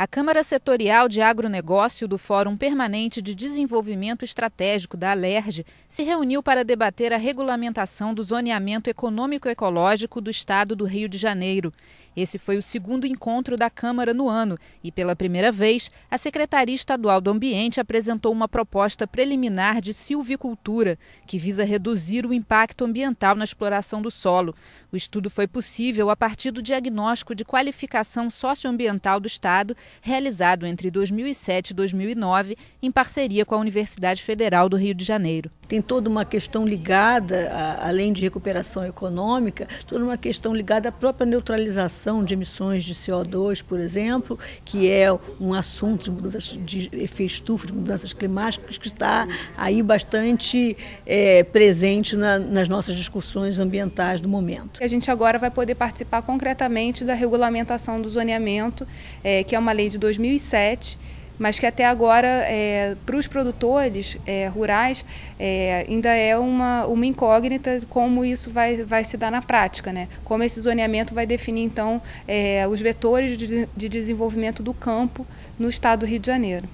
A Câmara Setorial de Agronegócio do Fórum Permanente de Desenvolvimento Estratégico da ALERJ se reuniu para debater a regulamentação do zoneamento econômico ecológico do estado do Rio de Janeiro. Esse foi o segundo encontro da Câmara no ano e, pela primeira vez, a Secretaria Estadual do Ambiente apresentou uma proposta preliminar de silvicultura, que visa reduzir o impacto ambiental na exploração do solo. O estudo foi possível a partir do diagnóstico de qualificação socioambiental do estado, realizado entre 2007 e 2009, em parceria com a Universidade Federal do Rio de Janeiro. Tem toda uma questão ligada, além de recuperação econômica, toda uma questão ligada à própria neutralização de emissões de CO2, por exemplo, que é um assunto de mudanças de efeito estufa, de mudanças climáticas, que está aí bastante presente nas nossas discussões ambientais do momento. A gente agora vai poder participar concretamente da regulamentação do zoneamento, que é uma lei de 2007, mas que até agora, para os produtores rurais, ainda é uma incógnita como isso vai se dar na prática, né? Como esse zoneamento vai definir, então, os vetores de desenvolvimento do campo no estado do Rio de Janeiro.